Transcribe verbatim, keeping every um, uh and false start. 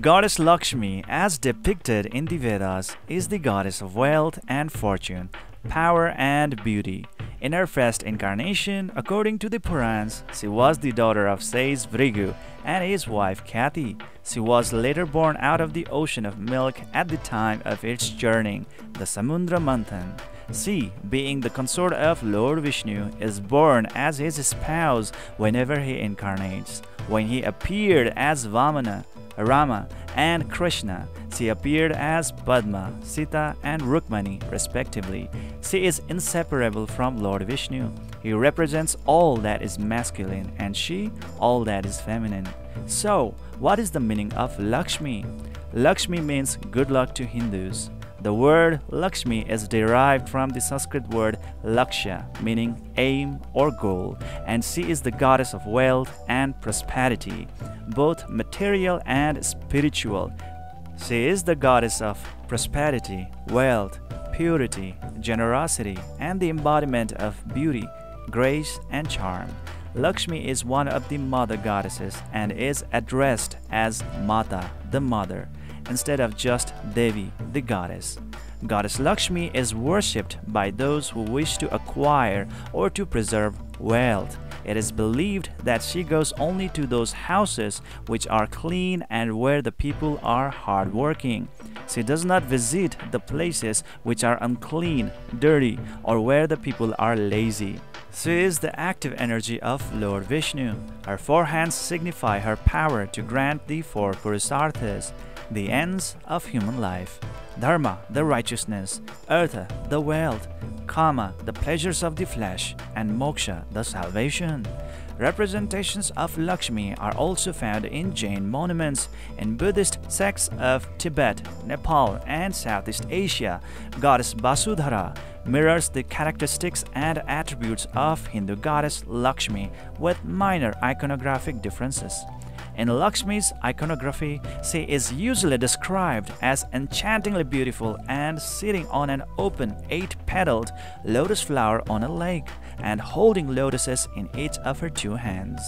Goddess Lakshmi, as depicted in the Vedas, is the goddess of wealth and fortune, power and beauty. In her first incarnation, according to the Purans, she was the daughter of sage Vrigu and his wife Kati. She was later born out of the ocean of milk at the time of its churning, the Samundra Manthan. She, being the consort of Lord Vishnu, is born as his spouse whenever he incarnates. When he appeared as Vamana, Rama, and Krishna, she appeared as Padma, Sita, and Rukmini, respectively. She is inseparable from Lord Vishnu. He represents all that is masculine and she, all that is feminine. So, what is the meaning of Lakshmi? Lakshmi means good luck to Hindus. The word Lakshmi is derived from the Sanskrit word Laksha, meaning aim or goal, and she is the goddess of wealth and prosperity, both material and spiritual. She is the goddess of prosperity, wealth, purity, generosity, and the embodiment of beauty, grace, and charm. Lakshmi is one of the mother goddesses and is addressed as Mata, the mother, instead of just Devi, the goddess. Goddess Lakshmi is worshipped by those who wish to acquire or to preserve wealth. It is believed that she goes only to those houses which are clean and where the people are hardworking. She does not visit the places which are unclean, dirty, or where the people are lazy. She is the active energy of Lord Vishnu. Her four hands signify her power to grant the four Purusharthas, the ends of human life: Dharma, the righteousness; Artha, the wealth; Kama, the pleasures of the flesh; and Moksha, the salvation. Representations of Lakshmi are also found in Jain monuments. In Buddhist sects of Tibet, Nepal, and Southeast Asia, goddess Vasudhara mirrors the characteristics and attributes of Hindu goddess Lakshmi with minor iconographic differences. In Lakshmi's iconography, she is usually described as enchantingly beautiful and sitting on an open eight-petaled lotus flower on a lake and holding lotuses in each of her two hands.